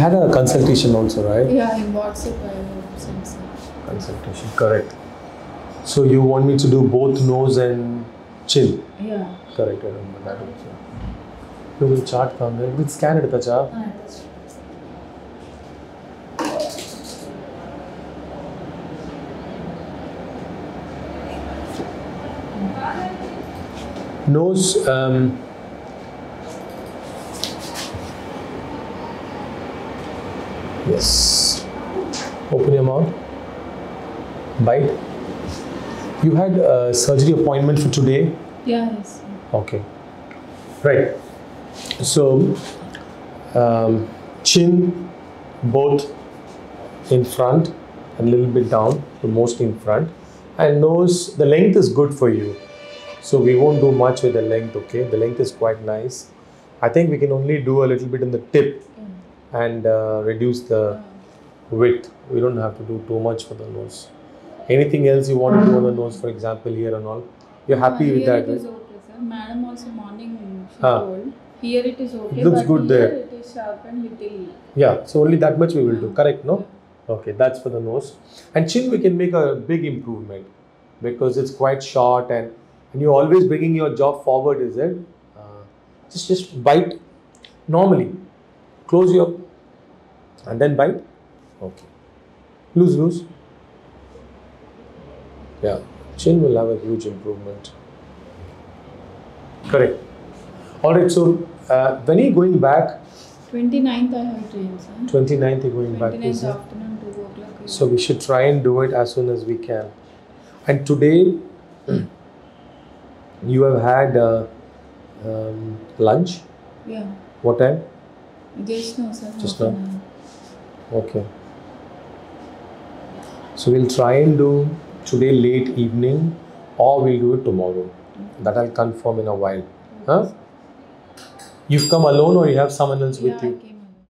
had a consultation also, right? Yeah, in WhatsApp I have sent some. Consultation, correct. So you want me to do both nose and chin? Yeah. Correct, I remember that also. You will chart from there. We'll scan it, Tacha. Yeah, that's right. Nose, yes, open your mouth, bite. You had a surgery appointment for today? Yeah, yes. Okay, right. So, chin both in front and a little bit down, so mostly in front, and nose, the length is good for you. So we won't do much with the length, okay? The length is quite nice. I think we can only do a little bit in the tip and reduce the width. We don't have to do too much for the nose. Anything else you want to do on the nose, for example, here and all? You're happy with that, right? It is okay, sir. Madam also morning she told. Here it is okay, it looks good here there. It is sharp and little. Yeah, so only that much we will do, correct, no? Okay, that's for the nose. And chin we can make a big improvement because it's quite short and you're always bringing your jaw forward, is it? Just bite normally. Close your and then bite. Okay. Loose, loose. Yeah. Chin will have a huge improvement. Correct. Alright, so when are you going back? 29th I have train, sir. 29th you're going back. 29th afternoon, 2 o'clock. So we should try and do it as soon as we can. And today, you have had lunch? Yeah. What time? Just now, sir. Just now? Okay. So we'll try and do today late evening or we'll do it tomorrow. That I'll confirm in a while. Huh? You've come alone or you have someone else with you?